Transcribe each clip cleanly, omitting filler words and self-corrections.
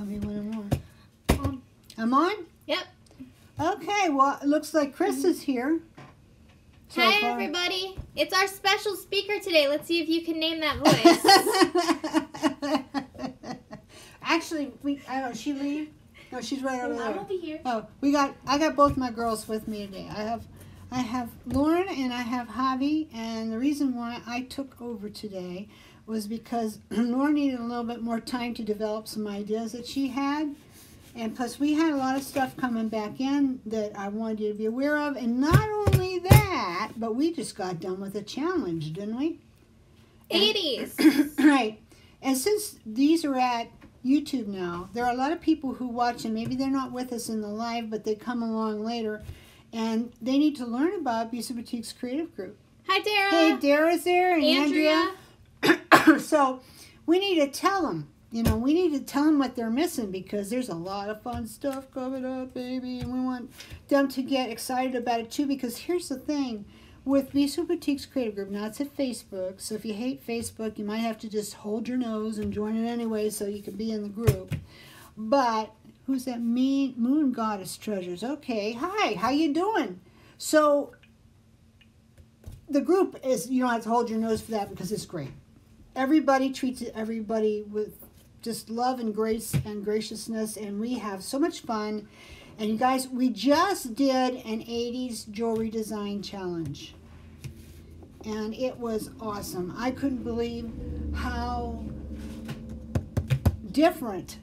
Tell me when I'm on. I'm on? Yep. Okay, well, it looks like Chris is here. So hi, everybody. It's our special speaker today. Let's see if you can name that voice. Actually, I don't know, she leave? No, she's right over there. I'm over here. Oh, I got both my girls with me today. I have Lauren and I have Javi, and the reason why I took over today was because Lauren needed a little bit more time to develop some ideas that she had, and plus we had a lot of stuff coming back in that I wanted you to be aware of, and not only that, but we just got done with a challenge, didn't we? 80s! Right, and since these are at YouTube now, there are a lot of people who watch, and maybe they're not with us in the live, but they come along later, and they need to learn about B'Sue Boutiques Creative Group. Hi, Dara. Hey, Dara's there, and Andrea. So we need to tell them, you know, we need to tell them what they're missing, because there's a lot of fun stuff coming up, baby, and we want them to get excited about it, too, because here's the thing. With B'Sue Boutiques Creative Group, now it's at Facebook, so if you hate Facebook, you might have to just hold your nose and join it anyway so you can be in the group. But who's that mean moon goddess treasures? Okay, hi, how you doing? So the group is, you don't have to hold your nose for that because it's great. Everybody treats everybody with just love and grace and graciousness, and we have so much fun. And you guys, we just did an 80s jewelry design challenge, and it was awesome. I couldn't believe how different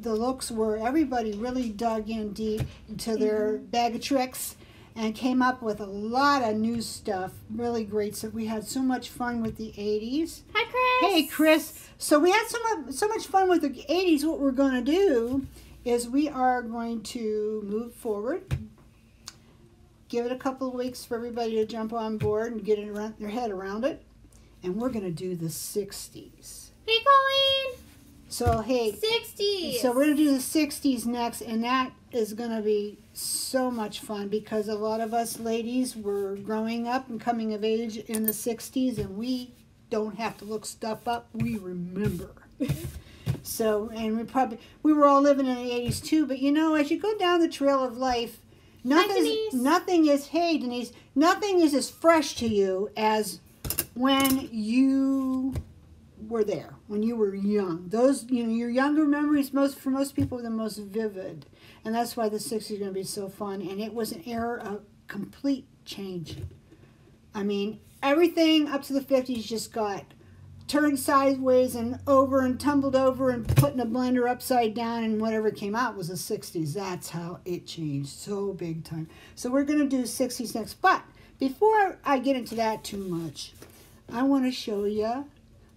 the looks were. Everybody really dug in deep into their bag of tricks and came up with a lot of new stuff. Really great stuff. We had so much fun with the 80s. Hi, Chris. Hey, Chris. So we had so much fun with the 80s. What we're going to do is we are going to move forward, give it a couple of weeks for everybody to jump on board and get it around, their head around it, and we're going to do the 60s. Hey, Colleen. So, hey. 60s. So we're going to do the 60s next, and that is going to be so much fun because a lot of us ladies were growing up and coming of age in the 60s, and we don't have to look stuff up. We remember. So, and we were all living in the 80s too, but you know, as you go down the trail of life, nothing is as fresh to you as when you were there, when you were young. Those, you know, your younger memories, for most people, are the most vivid, and that's why the 60s are going to be so fun, and it was an era of complete change. I mean, everything up to the 50s just got turned sideways and over and tumbled over and put in a blender upside down, and whatever came out was the 60s. That's how it changed so big time. So we're going to do 60s next. But before I get into that too much, I want to show you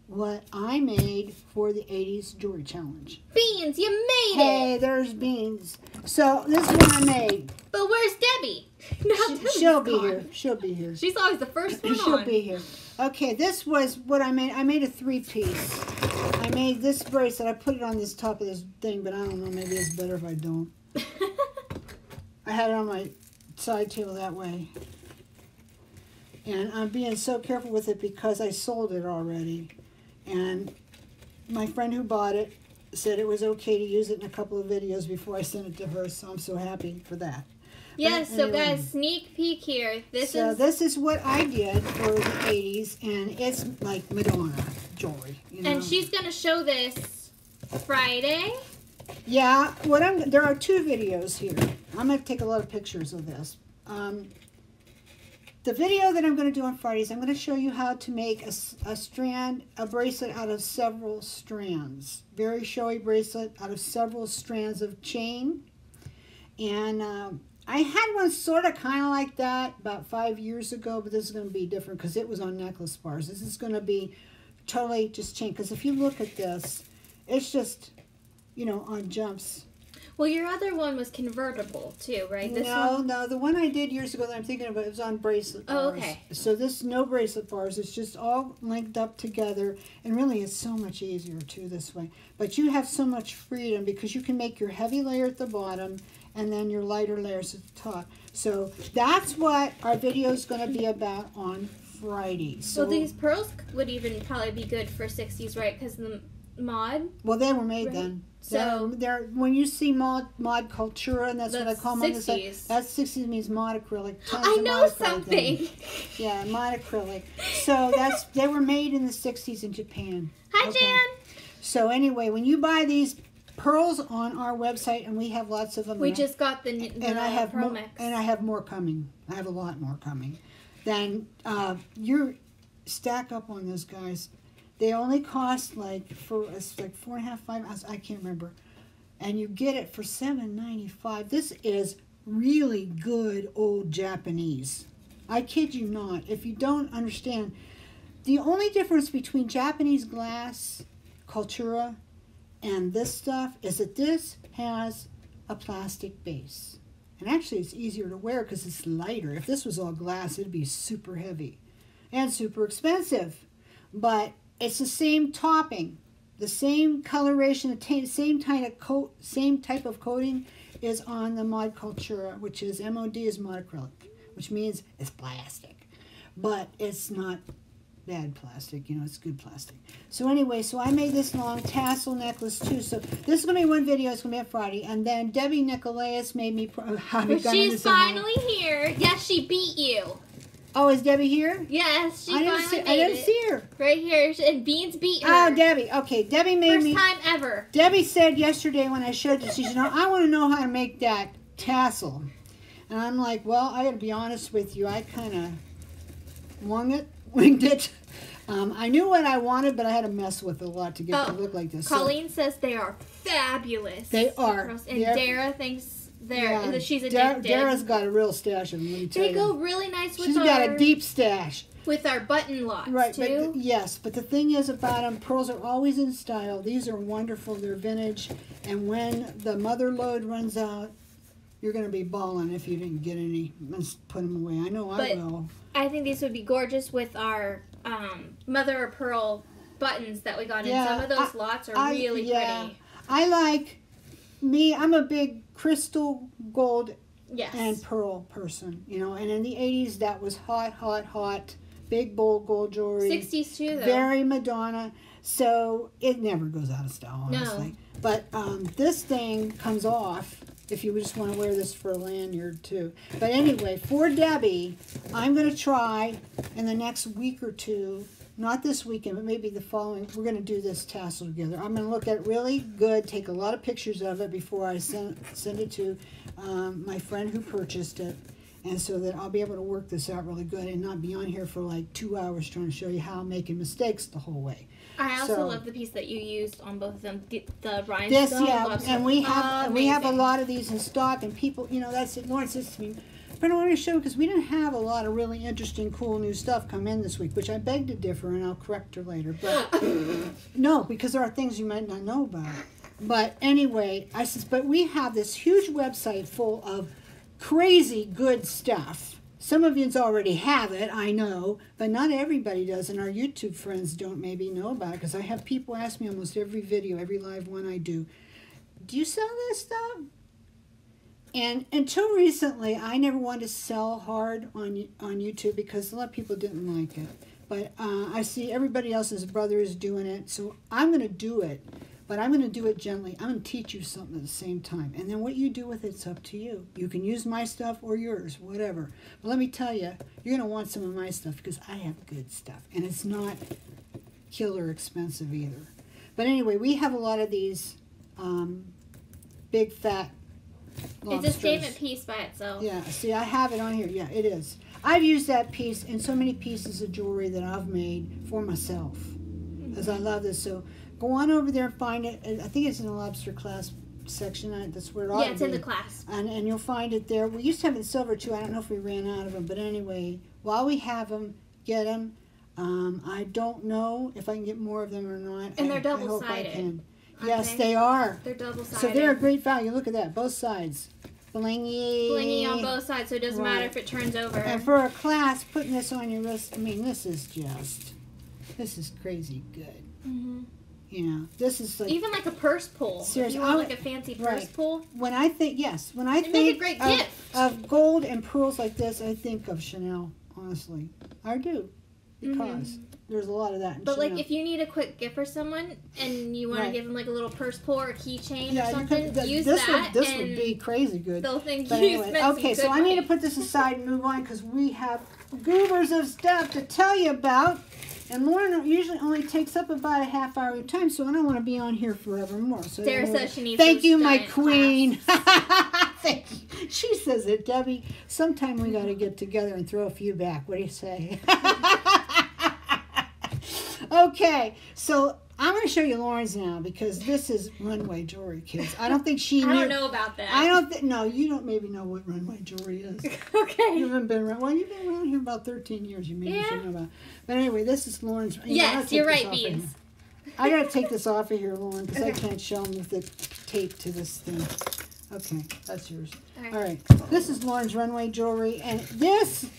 what I made for the 80s jewelry challenge. Beans, you made it! Hey, there's Beans. So this is what I made. But where's Debbie? She'll be here. She'll be here. She's always the first one on. She'll be here. Okay, this was what I made. I made a three-piece. I made this bracelet. I put it on this top of this thing, but I don't know. Maybe it's better if I don't. I had it on my side table that way. And I'm being so careful with it because I sold it already. And my friend who bought it said it was okay to use it in a couple of videos before I sent it to her, so I'm so happy for that. Yes, yeah, so anyway, guys, sneak peek here. This is what I did for the 80s, and it's like Madonna jewelry. You know? And she's going to show this Friday. Yeah, there are two videos here. I'm going to take a lot of pictures of this. The video that I'm going to do on Fridays, I'm going to show you how to make a bracelet out of several strands. Very showy bracelet out of several strands of chain. And I had one sort of kind of like that about 5 years ago, but this is going to be different because it was on necklace bars. This is going to be totally just chain, because if you look at this, it's just, you know, on jumps. Well, your other one was convertible, too, right? No, the one I did years ago that I'm thinking about, it was on bracelet bars. Oh, okay. So this, no bracelet bars. It's just all linked up together. And really, it's so much easier, too, this way. But you have so much freedom because you can make your heavy layer at the bottom and then your lighter layers at the top. So that's what our video is going to be about on Friday. So these pearls would even probably be good for 60s, right? Because the mod. Well, they were made then. So they're when you see mod cultura, and that's what I call them. That's 60s means mod acrylic. I know something. Then. Yeah, mod acrylic. So that's they were made in the 60s in Japan. Hi, okay. Jan. So anyway, when you buy these pearls on our website, and we have lots of them. We just got the Pearl Mix. And I have more coming. I have a lot more coming. Then you stack up on those guys. They only cost like 4.5, 5 ounces. I can't remember, and you get it for $7.95. This is really good old Japanese. I kid you not. If you don't understand, the only difference between Japanese glass cultura and this stuff is that this has a plastic base, and actually it's easier to wear because it's lighter. If this was all glass, it'd be super heavy and super expensive, but it's the same topping, the same coloration, the same type of coating is on the mod cultura, which is MOD is mod acrylic, which means it's plastic, but it's not bad plastic, you know, it's good plastic. So anyway, so I made this long tassel necklace too. So this is gonna be one video. It's gonna be on Friday, and then Debbie Nicolaus made me. She's finally here. Yes, she beat you. Oh, is Debbie here? Yes, she I didn't see her. Right here, and Beans beat her. Oh, Debbie. Okay, Debbie made me. First time ever. Debbie said yesterday when I showed this, she said, I want to know how to make that tassel. And I'm like, well, I got to be honest with you. I kind of winged it. I knew what I wanted, but I had to mess with it a lot to get it to look like this. Colleen says they are fabulous. They are. And Dara thinks... Yeah. She's addicted. Dara's got a real stash of them, let me tell you. They go really nice with She's got a deep stash. With our button locks, right, too. But yes, but the thing is about them, pearls are always in style. These are wonderful. They're vintage. And when the mother load runs out, you're going to be bawling if you didn't get any. Let's put them away. I know I will. I think these would be gorgeous with our mother of pearl buttons that we got in. Some of those lots are really pretty. I like... I'm a big crystal gold and pearl person, you know, and in the 80s that was hot, hot, hot, big bold gold jewelry. 60s too, though. Very Madonna, so it never goes out of style, honestly. No. But this thing comes off if you just want to wear this for a lanyard too. But anyway, for Debbie, I'm going to try in the next week or two, not this weekend, but maybe the following, we're going to do this tassel together. I'm going to look at it really good, take a lot of pictures of it before I send it to my friend who purchased it, and so that I'll be able to work this out really good and not be on here for like 2 hours trying to show you how I'm making mistakes the whole way. I also love the piece that you used on both of them, the rhinestone. This, yeah, and we have a lot of these in stock, and people, you know, that's it. Lauren says to me, but I want to show because we didn't have a lot of really interesting, cool new stuff come in this week, which I beg to differ, and I'll correct her later. But no, because there are things you might not know about. But anyway, I says, but we have this huge website full of crazy good stuff. Some of you already have it, I know, but not everybody does, and our YouTube friends don't maybe know about it because I have people ask me almost every video, every live one I do, do you sell this stuff? And until recently, I never wanted to sell hard on YouTube because a lot of people didn't like it. But I see everybody else's brother is doing it, so I'm going to do it. But I'm going to do it gently. I'm going to teach you something at the same time. And then what you do with it's up to you. You can use my stuff or yours, whatever. But let me tell you, you're going to want some of my stuff because I have good stuff. And it's not killer expensive either. But anyway, we have a lot of these big fat... Lobsters. It's a statement piece by itself. Yeah, see, I have it on here. Yeah, it is. I've used that piece in so many pieces of jewelry that I've made for myself, because I love this. So go on over there and find it. I think it's in the lobster clasp section. That's where it ought to be. Yeah, it's in the clasp. And you'll find it there. We used to have it in silver, too. I don't know if we ran out of them. But anyway, while we have them, get them. I don't know if I can get more of them or not. And they're double-sided. Yes, they are. They're double-sided. So they're a great value. Look at that. Both sides. Blingy. Blingy on both sides, so it doesn't matter if it turns over. And for a clasp, putting this on your wrist, I mean, this is crazy good. Mm-hmm. You know, this is like... Even like a purse pull. Seriously. You want like a fancy purse pull? When I think, yes. When I think of gold and pearls like this, I think of Chanel, honestly. I do. because there's a lot of that. But like, if you need a quick gift for someone and you want to give them like a little purse pull or keychain or something, use that. This would be crazy good. They'll think you spent. Okay, so I need to put this aside and move on because we have goobers of stuff to tell you about. And Lauren usually only takes up about a half hour of time, so I don't want to be on here forevermore. So Sarah says she needs to. Thank you, my queen. Thank you. She says it, Debbie. Sometime we got to get together and throw a few back. What do you say? Okay, so I'm going to show you Lauren's now because this is runway jewelry, kids. I don't think she. I don't know about that. I don't think. No, you don't maybe know what runway jewelry is. Okay. You haven't been around. Well, you've been around here about 13 years. You maybe should know about. But anyway, this is Lauren's. Yes, you're right, Beans. I got to take this off of here, Lauren, because I can't show them with the tape to this thing. Okay, that's yours. All right. All right. This is Lauren's runway jewelry, and this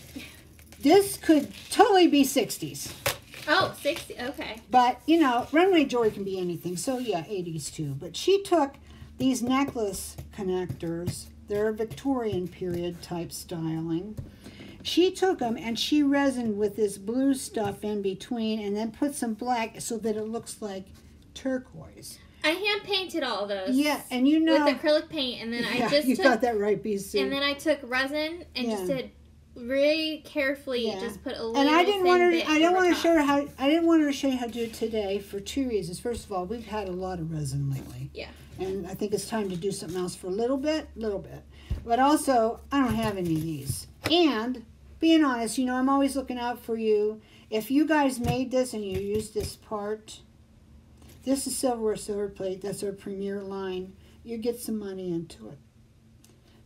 could totally be 60s. Oh, 60, okay. But, you know, runway jewelry can be anything. So, yeah, 80s too. But she took these necklace connectors. They're Victorian period type styling. She took them and she resined with this blue stuff in between and then put some black so that it looks like turquoise. I hand painted all those. Yeah, and you know. With acrylic paint. And then I just got that right, B'Sue. And then I took resin and just did. Really carefully, just put a little. And I didn't want her. I didn't want her to show you how to do it today for two reasons. First of all, we've had a lot of resin lately. Yeah. And I think it's time to do something else for a little bit. But also, I don't have any of these. And being honest, you know, I'm always looking out for you. If you guys made this and you used this part, this is silverware, silver plate. That's our premier line. You get some money into it.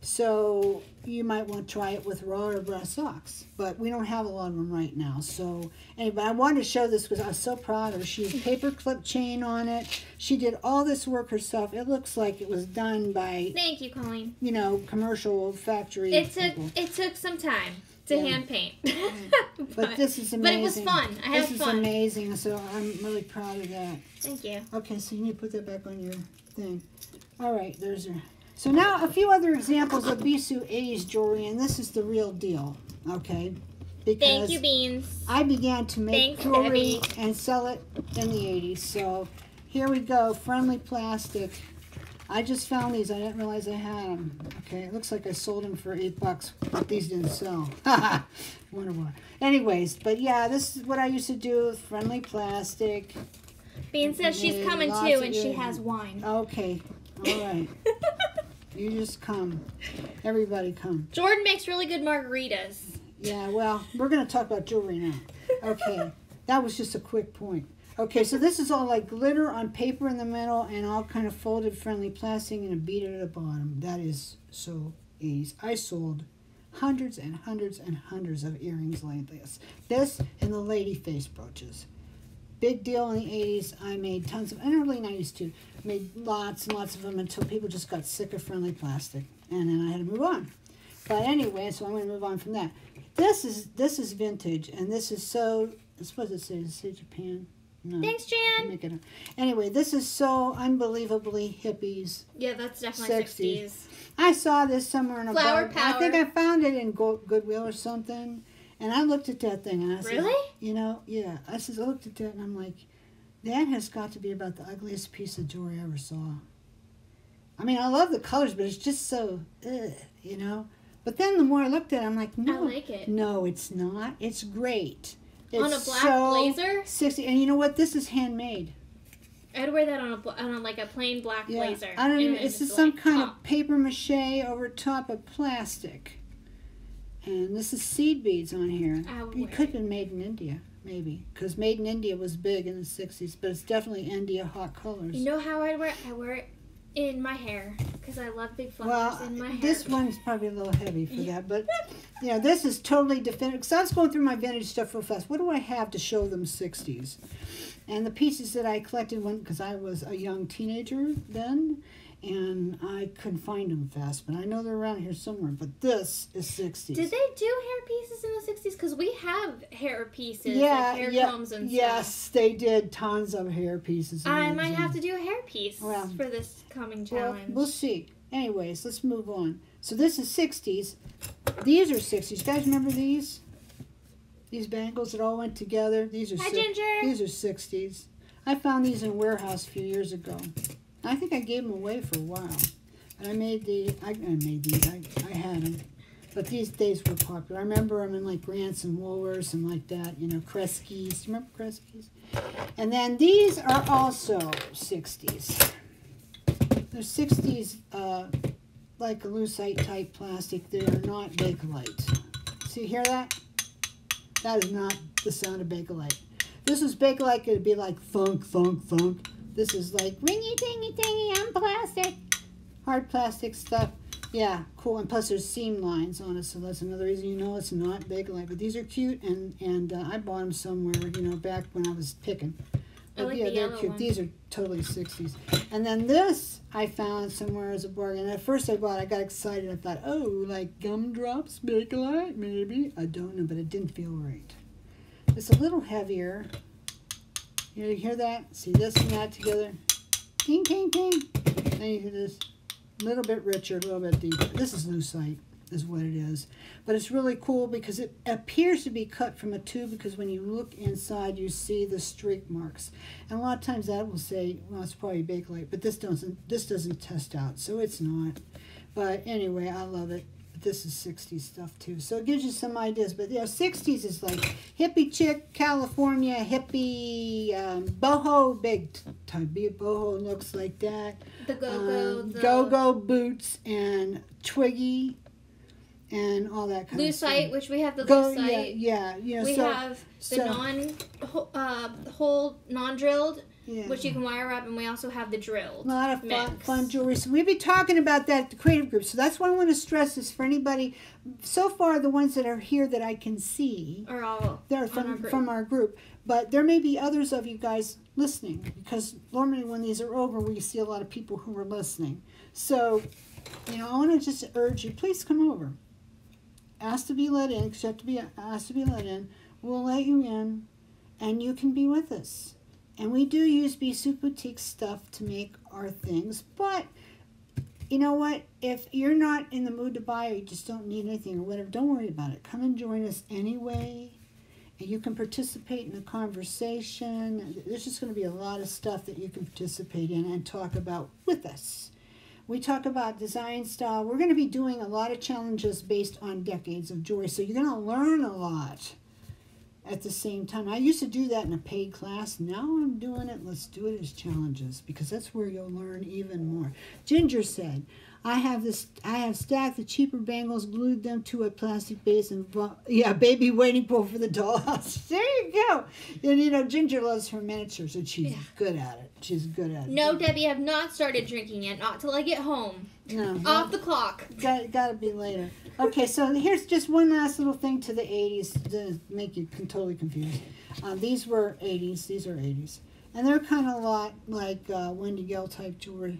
So you might want to try it with raw or brass socks, but we don't have a lot of them right now. So anyway, I wanted to show this because I was so proud of her. She used paper clip chain on it. She did all this work herself. It looks like it was done by. Thank you, Colleen. You know, commercial factory. It took some time to hand paint. But this is amazing. But it was fun. I had fun. This is amazing. So I'm really proud of that. Thank you. Okay, so you need to put that back on your thing. All right, there's her. So now a few other examples of B'Sue 80s jewelry, and this is the real deal, okay? Because thank you, Beans. I began to make jewelry and sell it in the 80s. So here we go, friendly plastic. I just found these. I didn't realize I had them. Okay, it looks like I sold them for $8, but these didn't sell. Wonder why. Anyways, but yeah, this is what I used to do with friendly plastic. Bean says she's coming too, and she has wine. Okay, all right. You just come. Everybody come. Jordan makes really good margaritas. Yeah, well, we're going to talk about jewelry now. Okay, that was just a quick point. Okay, so this is all like glitter on paper in the middle and all kind of folded friendly plastic and a bead at the bottom. That is so 80s. I sold hundreds and hundreds and hundreds of earrings like this. This and the lady face brooches. Big deal in the 80s. I made tons of, and early 90s too, made lots and lots of them until people just got sick of friendly plastic. And then I had to move on. But anyway, so I'm going to move on from that. This is vintage, and this is so, I suppose it says Japan. No. Thanks, Jan. Make it up. Anyway, this is so unbelievably hippies. Yeah, that's definitely 60s. I saw this somewhere in a bar. Power. I think I found it in Goodwill or something. And I looked at that thing, and I said, really? You know, yeah. I looked at that, and I'm like, that has got to be about the ugliest piece of jewelry I ever saw. I mean, I love the colors, but it's just so, ugh, you know. But then the more I looked at it, I'm like, no. I like it. No, it's not. It's great. It's on a black blazer? 60, and you know what? This is handmade. I'd wear that on like a plain black blazer. I don't know. It's just some kind of paper mache over top of plastic. And this is seed beads on here. It could have been made in India, maybe. Because made in India was big in the 60s, but it's definitely India hot colors. You know how I'd wear it? I wear it in my hair, because I love big flowers in my hair. This one's probably a little heavy for that, but you know, this is totally definitive. Because I was going through my vintage stuff real fast. What do I have to show them 60s? And the pieces that I collected went, because I was a young teenager then, and I couldn't find them fast, but I know they're around here somewhere. But this is 60s. Did they do hair pieces in the 60s? Because we have hair pieces, like hair combs and stuff. Yes, they did tons of hair pieces. I might have to do a hair piece for this coming challenge. We'll see. Anyways, let's move on. So this is 60s. These are 60s. You guys remember these? These bangles that all went together. These are These are 60s. I found these in a warehouse a few years ago. I think I gave them away for a while. And I made the, I had them. But these days were popular. I remember them in like Grants and Woolworths and like that, you know, Kresge's. Do you remember Kresge's? And then these are also 60s. They're 60s, like a lucite type plastic. They're not Bakelite. See, hear that? That is not the sound of Bakelite. This is Bakelite, it'd be like thunk, thunk, thunk. This is like ringy, dingy, dingy, I'm plastic. Hard plastic stuff. Yeah, cool. And plus there's seam lines on it, so that's another reason you know it's not Bakelite. But these are cute, and I bought them somewhere, you know, back when I was picking. But like yeah, they're cute. One. These are totally 60s. And then this I found somewhere as a bargain. And at first I bought it, I got excited. I thought, oh, like gumdrops, Bakelite, maybe. I don't know, but it didn't feel right. It's a little heavier. You know, you hear that? See this and that together. Ding, ding, ding. Then you hear this. A little bit richer, a little bit deeper. This is lucite, is what it is. But it's really cool because it appears to be cut from a tube, because when you look inside, you see the streak marks. And a lot of times that will say, well, it's probably Bakelite, but this doesn't test out, so it's not. But anyway, I love it. But this is 60s stuff too. So it gives you some ideas. But yeah, 60s is like hippie chick, California, hippie, boho, big type boho looks like that. The go-go. Go-go boots and Twiggy and all that kind of stuff. Lucite, which we have the lucite. Yeah, yeah. You know, we have the non-drilled. Yeah. Which you can wire up, and we also have the drilled. A lot of fun jewelry. So we'll be talking about that at the creative group. So that's what I want to stress is for anybody. So far, the ones that are here that I can see are all from our group. But there may be others of you guys listening, because normally when these are over, we see a lot of people who are listening. So, you know, I want to just urge you, please come over. Ask to be let in, because you have to be asked to be let in. We'll let you in, and you can be with us. And we do use B'Sue Boutiques stuff to make our things, but you know what? If you're not in the mood to buy, or you just don't need anything or whatever, don't worry about it. Come and join us anyway, and you can participate in the conversation. There's just going to be a lot of stuff that you can participate in and talk about with us. We talk about design style. We're going to be doing a lot of challenges based on decades of jewelry, so you're going to learn a lot. At the same time, I used to do that in a paid class. Now I'm doing it. Let's do it as challenges, because that's where you'll learn even more. Ginger said, I have stacked the cheaper bangles, glued them to a plastic base, and yeah, baby waiting pool for the dollhouse. There you go. And you know, Ginger loves her miniatures, and she's good at it. She's good at it. No, Debbie, I have not started drinking yet. Not till I get home. No, off the clock. Got to be later. Okay, so here's just one last little thing to the 80s to make you totally confused. These were 80s. These are 80s, and they're kind of a lot like Wendy Gell type jewelry,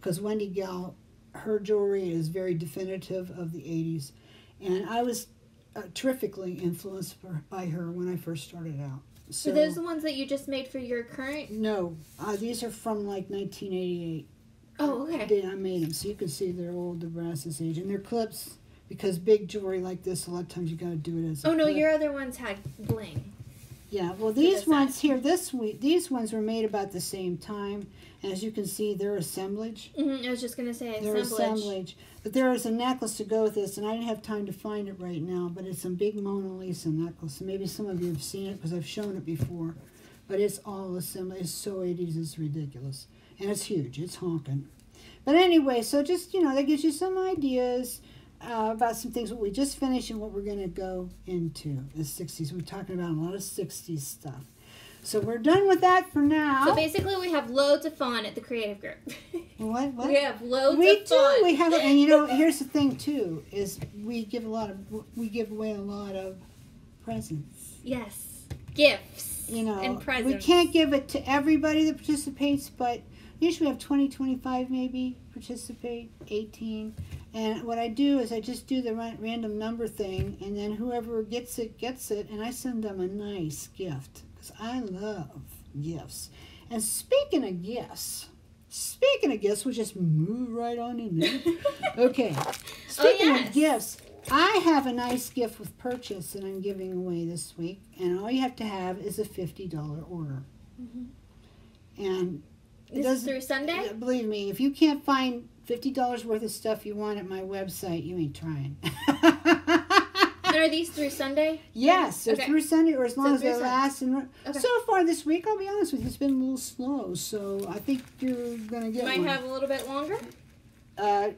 because Wendy Gell, her jewelry is very definitive of the 80s, and I was terrifically influenced by her when I first started out. So are those the ones that you just made for your current? No, these are from like 1988. Oh, okay. I made them, so you can see they're old, the brass is aged, and they're clips, because big jewelry like this, a lot of times you got to do it as. Oh no, clip. Your other ones had bling. Yeah, well these ones here, these ones were made about the same time. As you can see, they're assemblage. Mm-hmm. I was just gonna say assemblage. They're assemblage, but there is a necklace to go with this, and I didn't have time to find it right now. But it's a big Mona Lisa necklace. And maybe some of you have seen it because I've shown it before. But it's all assemblage. It's so 80s, it's ridiculous, and it's huge. It's honking. But anyway, so just you know, that gives you some ideas. About some things what we just finished and what we're going to go into the 60s. We're talking about a lot of 60s stuff. So we're done with that for now. So basically we have loads of fun at the creative group. What? We have loads of fun. We do. We have, and you know, here's the thing too, is we give away a lot of presents. Yes. Gifts. You know, and presents. We can't give it to everybody that participates, but usually we have 20, 25 maybe participate, 18. And what I do is I just do the random number thing, and then whoever gets it, and I send them a nice gift, because I love gifts. And speaking of gifts, we'll just move right on in there. Okay, speaking of gifts, I have a nice gift with purchase that I'm giving away this week, and all you have to have is a $50 order. Mm-hmm. And this is through Sunday? Believe me, if you can't find $50 worth of stuff you want at my website, you ain't trying. Are these through Sunday? Yes, they're through Sunday, or as long as they last. And so far this week, I'll be honest with you, it's been a little slow, so I think you're going to get one. Might have a little bit longer?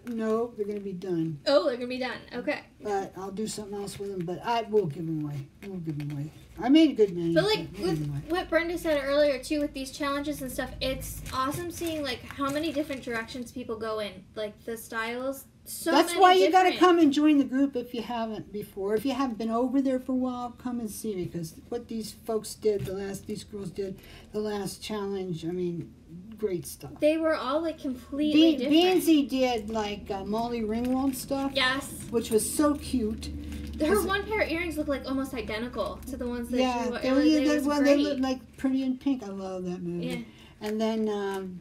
No, they're going to be done. Oh, they're going to be done. Okay. But I'll do something else with them, but I will give them away. I will give them away. I made a good menu. But like with what Brenda said earlier, too, with these challenges and stuff, it's awesome seeing like how many different directions people go in, like the styles. So that's why you got to come and join the group if you haven't before. If you haven't been over there for a while, come and see, because what these folks did, these girls did, the last challenge, I mean, great stuff. They were all like completely different. Beansy did like Molly Ringwald stuff. Yes. Which was so cute. Her one pair of earrings looked like almost identical to the ones that she wore. Yeah, they looked like Pretty in Pink. I love that movie. Yeah. And then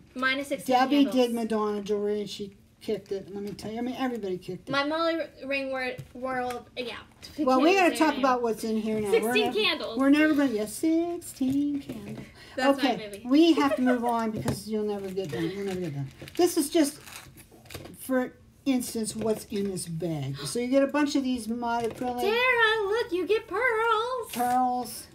Debbie did Madonna jewelry, and she kicked it. Let me tell you, I mean, everybody kicked it. My Molly Ringwald, yeah. Well, we got to talk about what's in here now. 16 candles. We're never going to, yes, 16 candles. That's okay, my movie. We have to move on because you'll never get done. You'll never get done. This is just, for instance, what's in this bag. So you get a bunch of these monochromatic. Tara, look, you get pearls. Pearls.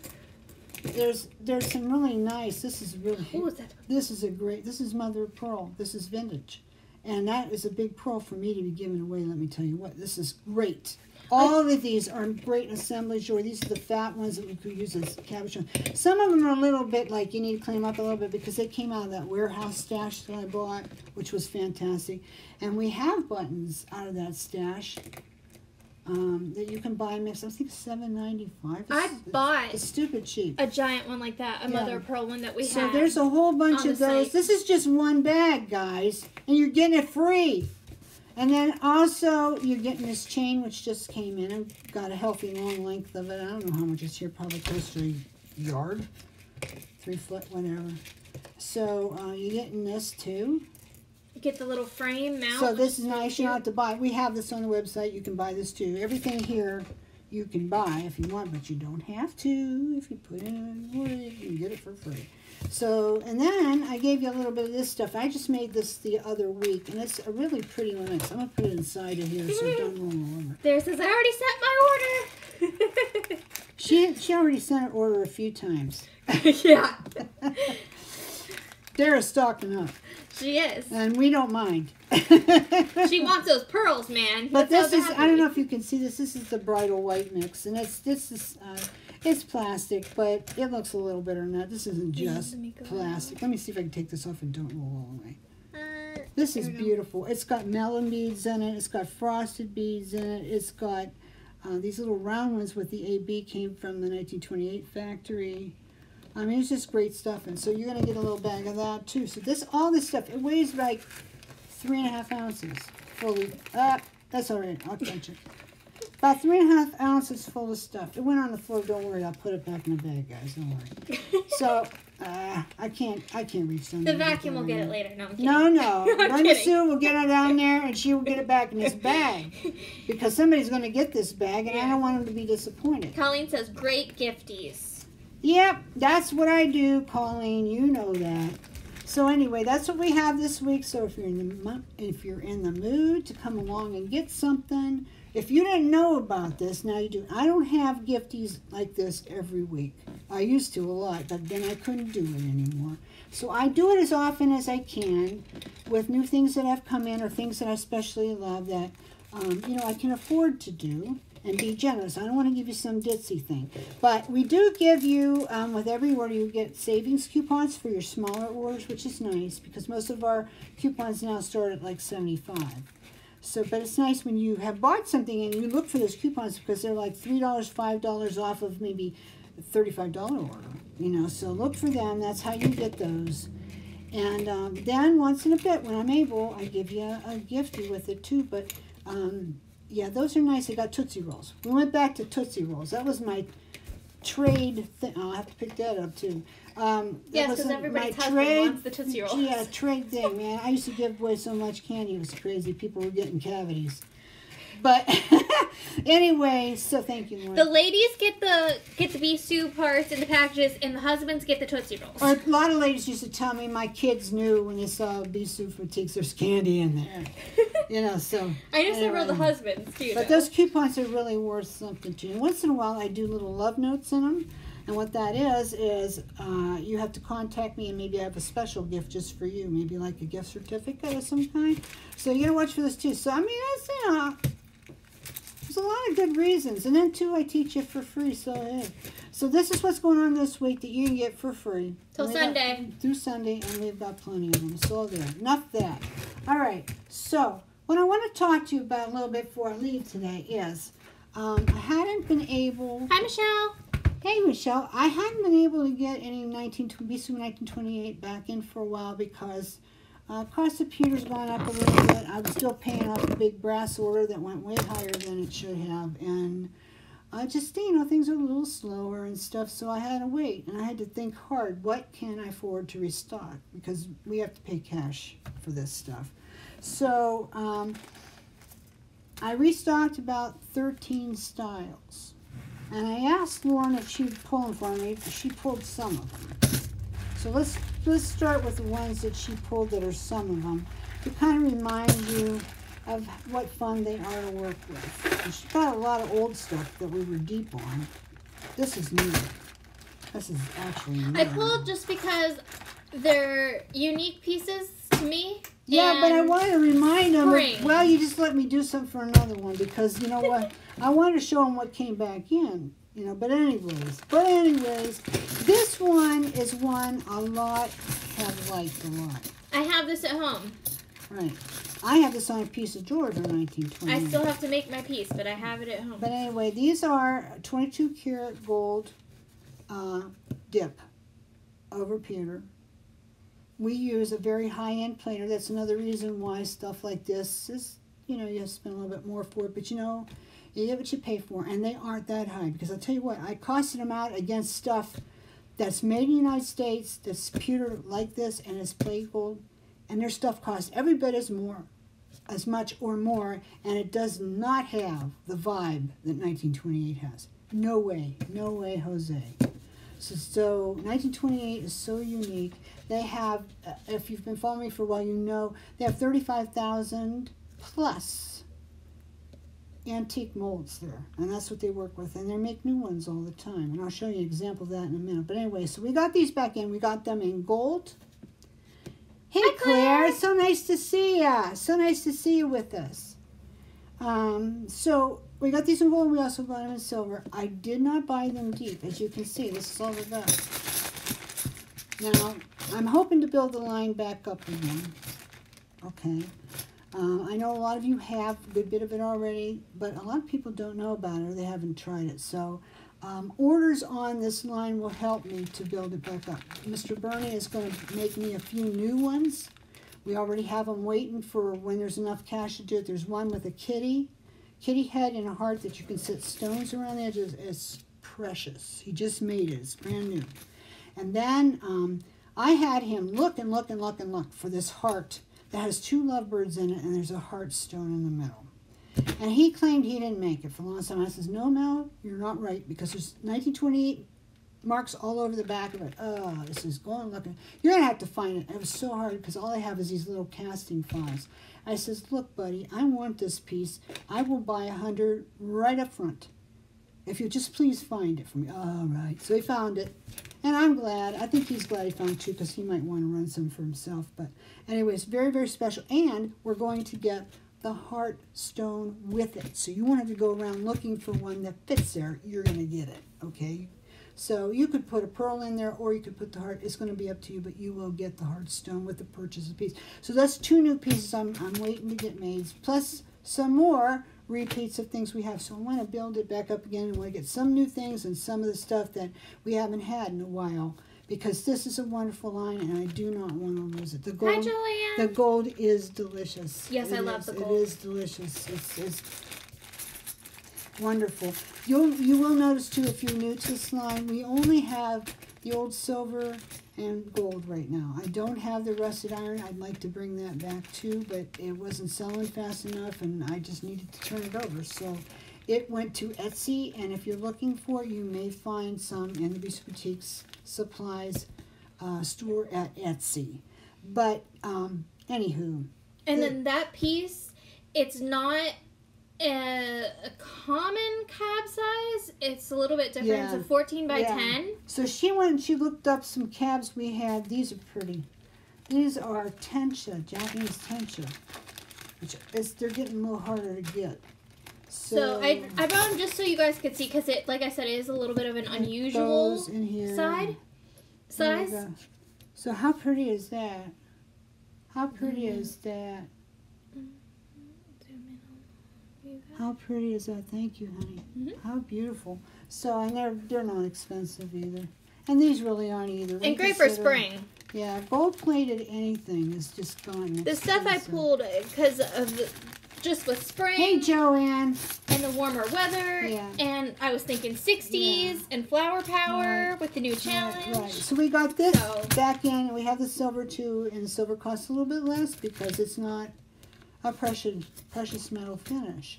There's some really nice. This is really. Ooh, this is a great. This is mother of pearl. This is vintage. And that is a big pearl for me to be giving away, let me tell you what. This is great. All of these are great assemblage, or these are the fat ones that we could use as cabbage. Some of them are a little bit like you need to clean them up a little bit because they came out of that warehouse stash that I bought, which was fantastic. And we have buttons out of that stash that you can buy mixed. I think $7.95. I bought it's stupid cheap. A giant one like that, a mother of pearl one that we had. So there's a whole bunch of those. This is just one bag, guys, and you're getting it free. And then also you're getting this chain which just came in. I've got a healthy long length of it. I don't know how much it's here. Probably close to a yard, 3 foot, whatever. So you're getting this too. Get the little frame mount. So this is nice. You don't have to buy. We have this on the website. You can buy this too. Everything here you can buy if you want, but you don't have to. If you put in an order, you can get it for free. So, and then I gave you a little bit of this stuff. I just made this the other week, and it's a really pretty one. I'm going to put it inside of here so it don't roll over. There says, I already sent my order. she already sent an order a few times. Yeah. Dara's stocking up. She is. And we don't mind. She wants those pearls, man. But that's this is, I don't know if you can see this. This is the bridal white mix. And it's plastic, but it looks a little better than that. This isn't just plastic. Let me see if I can take this off and don't roll all the way. This is beautiful. It's got melon beads in it. It's got frosted beads in it. It's got these little round ones with the AB came from the 1928 factory. I mean, it's just great stuff, and so you're going to get a little bag of that, too. So this, all this stuff, it weighs like 3.5 ounces fully. That's all right. I'll catch it. About 3.5 ounces full of stuff. It went on the floor. Don't worry. I'll put it back in the bag, guys. Don't worry. So I can't reach them. The vacuum will get it later. No, I'm kidding. No. B'Sue will get it down there, and she will get it back in this bag because somebody's going to get this bag, and I don't want them to be disappointed. Colleen says, great gifties. Yep, that's what I do, Colleen. You know that. So anyway, that's what we have this week. So if you're in the mood to come along and get something, if you didn't know about this, now you do. I don't have gifties like this every week. I used to a lot, but then I couldn't do it anymore. So I do it as often as I can with new things that have come in or things that I especially love that you know I can afford to do. And be generous. I don't want to give you some ditzy thing. But we do give you, with every order, you get savings coupons for your smaller orders, which is nice because most of our coupons now start at like 75. So, but it's nice when you have bought something and you look for those coupons because they're like $3, $5 off of maybe a $35 order. You know, so look for them. That's how you get those. And then once in a bit, when I'm able, I give you a gifty with it too. But, yeah, those are nice. I got Tootsie Rolls. We went back to Tootsie Rolls. That was my trade thing. Oh, I'll have to pick that up, too. Yes, because everybody's husband wants the Tootsie Rolls. Yeah, trade thing, man. I used to give away so much candy. It was crazy. People were getting cavities. But anyway, so thank you, Lauren. The ladies get the B'Sue purse and the packages, and the husbands get the Tootsie Rolls. Or a lot of ladies used to tell me, my kids knew when they saw B'Sue Boutiques, there's candy in there. You know, so. I just remember the husbands too. But those coupons are really worth something to you. Once in a while, I do little love notes in them. And what that is you have to contact me, and maybe I have a special gift just for you, maybe like a gift certificate of some kind. So you gotta watch for this too. So I mean, that's, you know, there's a lot of good reasons. And then too, I teach it for free. So hey, so this is what's going on this week that you can get for free till Sunday. Through Sunday, and we've got plenty of them. So there, enough that. All right. So what I want to talk to you about a little bit before I leave today is I hadn't been able. Hi, Michelle. Hey, Michelle, I hadn't been able to get any B'Sue 1928 back in for a while because cost of pewter's gone up a little bit. I was still paying off a big brass order that went way higher than it should have. And just, you know, things are a little slower and stuff, so I had to wait. And I had to think hard, what can I afford to restock? Because we have to pay cash for this stuff. So I restocked about 13 styles. And I asked Lauren if she'd pull them for me. She pulled some of them. So let's start with the ones that she pulled that are some of them, to kind of remind you of what fun they are to work with. And she's got a lot of old stuff that we were deep on. This is new. This is actually new. I pulled just because they're unique pieces to me. Yeah, but I wanted to remind them. Well, you just let me do something for another one, because you know what? I wanted to show them what came back in, you know. But anyways, this one is one a lot have liked a lot. I have this at home. Right. I have this on a piece of George in 1920. I still have to make my piece, but I have it at home. But anyway, these are 22 karat gold dip over pewter. We use a very high-end planer. That's another reason why stuff like this is, you know, you have to spend a little bit more for it. But, you know, you get what you pay for. And they aren't that high. Because I'll tell you what, I costed them out against stuff that's made in the United States, that's pewter like this, and it's plate gold. And their stuff costs every bit as more, as much or more. And it does not have the vibe that 1928 has. No way. No way, Jose. So 1928 is so unique. They have, if you've been following me for a while, you know, they have 35,000 plus antique molds there. And that's what they work with. And they make new ones all the time. And I'll show you an example of that in a minute. But anyway, so we got these back in. We got them in gold. Hey, hi, Claire. So nice to see ya. So nice to see you with us. So we got these in gold, and we also bought them in silver. I did not buy them deep, as you can see. This is all we got. Now, I'm hoping to build the line back up again. Okay. I know a lot of you have a good bit of it already, but a lot of people don't know about it, or they haven't tried it. So orders on this line will help me to build it back up. Mr. Bernie is going to make me a few new ones. We already have them waiting for when there's enough cash to do it. There's one with a kitty head and a heart that you can set stones around the edges. It's precious. He just made it. It's brand new. And then I had him look and look and look and look for this heart that has two lovebirds in it, and there's a heart stone in the middle. And he claimed he didn't make it for a long time. I says, no, Mel, you're not right, because there's 1928 marks all over the back of it. Oh, this is going looking. You're going to have to find it. It was so hard, because all I have is these little casting files. I says, look, buddy, I want this piece. I will buy 100 right up front. If you just please find it for me. All right. So he found it. And I'm glad. I think he's glad he found it too, because he might want to run some for himself. But anyway, it's very, very special. And we're going to get the heart stone with it. So you won't have to go around looking for one that fits there. You're going to get it. Okay. So you could put a pearl in there, or you could put the heart. It's going to be up to you, but you will get the heart stone with the purchase of the piece. So that's two new pieces I'm waiting to get made, plus some more repeats of things we have. So I want to build it back up again, and I want to get some new things and some of the stuff that we haven't had in a while, because this is a wonderful line, and I do not want to lose it. The gold, hi, Julianne. The gold is delicious. Yes, I love the gold. It is delicious. It's wonderful. You will notice too, if you're new to this line, we only have the old silver and gold right now. I don't have the rusted iron. I'd like to bring that back too, but it wasn't selling fast enough and I just needed to turn it over. So it went to Etsy, and if you're looking for it, you may find some in the B'Sue Boutiques supplies store at Etsy. But anywho. And then that piece, it's not a common cab size. It's a little bit different. Yeah. It's a 14 by 10. So she went and she looked up some cabs we had. These are pretty. These are tencha, Japanese tencha, which is, they're getting a little harder to get. So I brought them just so you guys could see, because it, like I said, it is a little bit of an unusual size. Oh, so how pretty is that? How pretty is that? How pretty is that? Thank you, honey. How beautiful. So I never, they're not expensive either. And these really aren't either. And great for spring. Yeah, gold-plated anything is just gone. The stuff I pulled because of the, just with spring. Hey, Joanne. And the warmer weather. Yeah. And I was thinking 60s and flower power with the new challenge. Right. So we got this back in. We have the silver too, and the silver costs a little bit less because it's not a precious metal finish.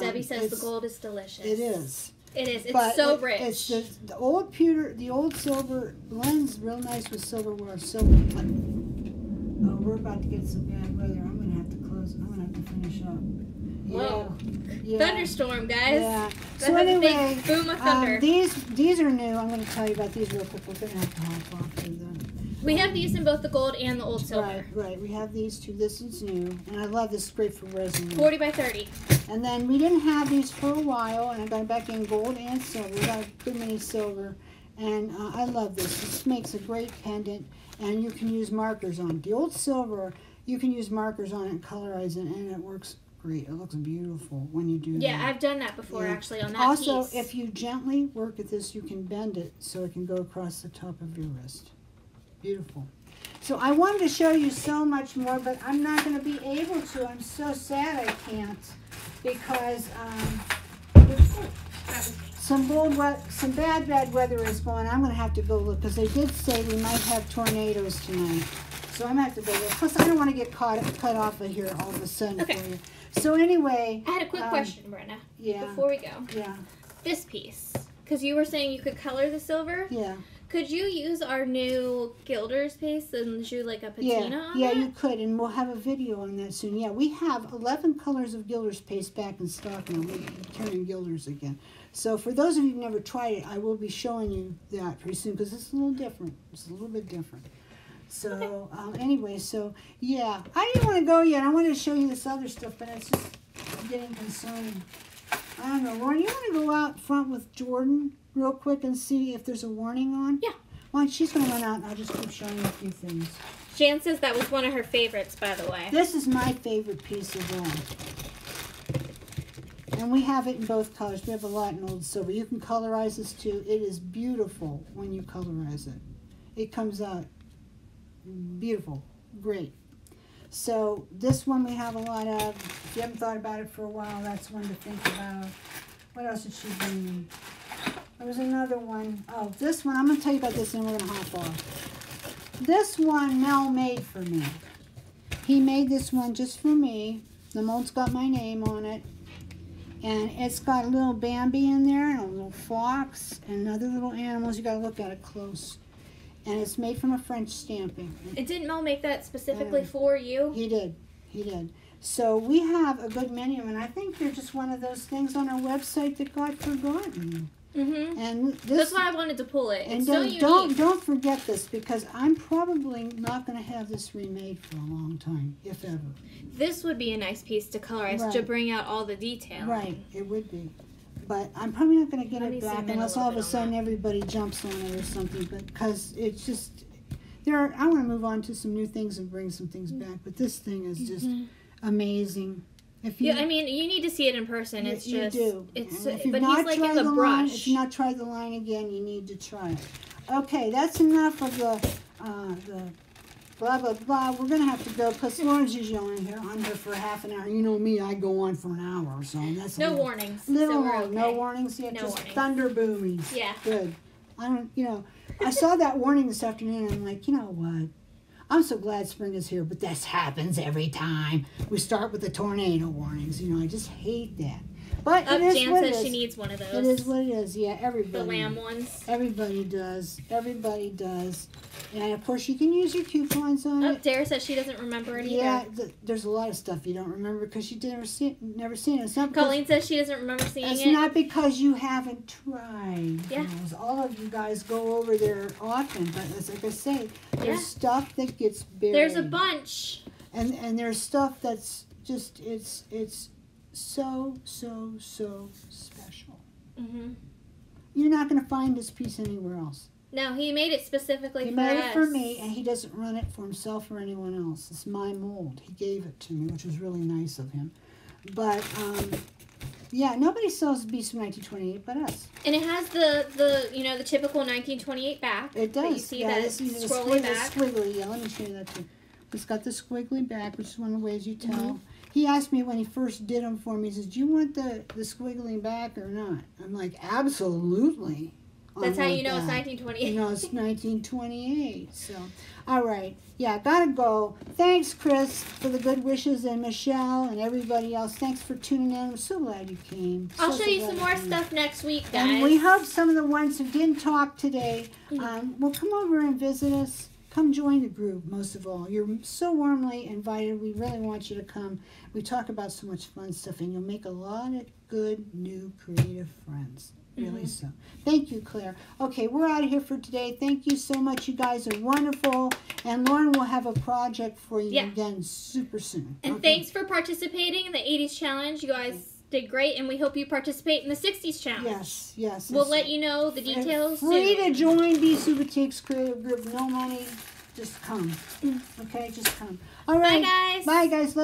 Debbie says the gold is delicious. It is. It is. It's so rich. It's the old pewter, the old silver blends real nice with silverware. We're about to get some bad weather. I'm gonna have to close. I'm gonna have to finish up. Whoa! Yeah. Thunderstorm, guys. Yeah. So anyway, boom of thunder. These are new. I'm gonna tell you about these real quick. We're gonna have to hop off to them. We have these in both the gold and the old silver. Right, right. We have these two. This is new. And I love this. Great for resin. 40 by 30. And then we didn't have these for a while. And I got back in gold and silver. We got a good many silver. And I love this. This makes a great pendant. And you can use markers on it. The old silver, you can use markers on it and colorize it. And it works great. It looks beautiful when you do that. Yeah, I've done that before actually on that piece. Also, if you gently work at this, you can bend it so it can go across the top of your wrist. Beautiful. So I wanted to show you so much more, but I'm not going to be able to. I'm so sad I can't, because some bad weather is going. I'm going to have to go look, because they did say we might have tornadoes tonight. So I'm going to have to go look. Plus, I don't want to get cut off of here all of a sudden for you. So anyway. I had a quick question, Brenna. Yeah. Before we go. Yeah. This piece, because you were saying you could color the silver. Yeah. Could you use our new Gilders piece and do like a patina on it? Yeah, you could, and we'll have a video on that soon. Yeah, we have 11 colors of Gilders paste back in stock now. We're turning Gilders again. So for those of you who've never tried it, I will be showing you that pretty soon, because it's a little different. It's a little bit different. So anyway, so yeah. I didn't want to go yet. I wanted to show you this other stuff, but it's just getting concerning. I don't know. Lauren, you want to go out front with Jordan real quick and see if there's a warning on? Yeah. Well, she's going to run out, and I'll just keep showing you a few things. Jan says that was one of her favorites, by the way. This is my favorite piece of all. And we have it in both colors. We have a lot in old silver. You can colorize this, too. It is beautiful when you colorize it. It comes out beautiful. Great. So this one we have a lot of. If you haven't thought about it for a while, that's one to think about. What else did she bring me? There was another one. Oh, this one. I'm going to tell you about this, and we're going to hop off. This one Mel made for me. He made this one just for me. The mold's got my name on it. And it's got a little Bambi in there, and a little fox, and other little animals. You got to look at it close. And it's made from a French stamping. And didn't Mel make that specifically for you? He did. He did. So we have a good menu, and I think they're just one of those things on our website that got forgotten. And that's why I wanted to pull it. And don't forget this, because I'm probably not going to have this remade for a long time, if ever. This would be a nice piece to colorize to bring out all the detail. Right, it would be. But I'm probably not going to get it back unless all of a sudden everybody jumps on it or something. Because it's just I want to move on to some new things and bring some things back. But this thing is just amazing. If you, I mean, you need to see it in person. It's but he's like in the brush. If you've not tried the line again, you need to try it. Okay, that's enough of the blah, blah, blah. We're going to have to go, because Lauren's usually on here for half an hour. You know me, I go on for an hour or so. And that's no warnings. No warnings. Yeah, no warnings. Thunder booming. Yeah. Good. I don't, you know. I saw that warning this afternoon, and I'm like, you know what? I'm so glad spring is here, but this happens every time. We start with the tornado warnings. You know, I just hate that. But it is what it is. Jan says she needs one of those. It is what it is. Yeah, everybody. The lamb ones. Everybody does. Everybody does. And, of course, you can use your coupons on it. Dara says she doesn't remember it either. Yeah, there's a lot of stuff you don't remember because you never seen it. It's not because, Colleen says she doesn't remember seeing it. It's not because you haven't tried. Yeah. You know, all of you guys go over there often, but it's like I say, there's stuff that gets buried. There's a bunch. And there's stuff that's just, it's so, so, so special. Mm-hmm. You're not going to find this piece anywhere else. No, he made it specifically for us. He made it for me, and he doesn't run it for himself or anyone else. It's my mold. He gave it to me, which was really nice of him. But, yeah, nobody sells B'Sue 1928 but us. And it has the you know, the typical 1928 back. It does. You see that it's squiggly back. Squiggly. Yeah, let me show you that, too. It's got the squiggly back, which is one of the ways you tell. Mm-hmm. He asked me when he first did them for me, he says, do you want the squiggly back or not? I'm like, absolutely. That's how you know it's 1928. You know it's 1928. So, all right. Yeah, gotta go. Thanks, Chris, for the good wishes, and Michelle and everybody else. Thanks for tuning in. I'm so glad you came. I'll show you some more stuff next week, guys. And we hope some of the ones who didn't talk today will come over and visit us. Come join the group, most of all. You're so warmly invited. We really want you to come. We talk about so much fun stuff, and you'll make a lot of good, new, creative friends. Really so. Thank you, Claire. Okay, we're out of here for today. Thank you so much. You guys are wonderful. And Lauren will have a project for you again super soon. And thanks for participating in the 80s challenge. You guys did great, and we hope you participate in the 60s challenge. Yes, yes. We'll let you know the details soon. Free to join B'Sue Boutiques Creative Group. No money. Just come. Okay, just come. All right. Bye, guys. Bye, guys. Love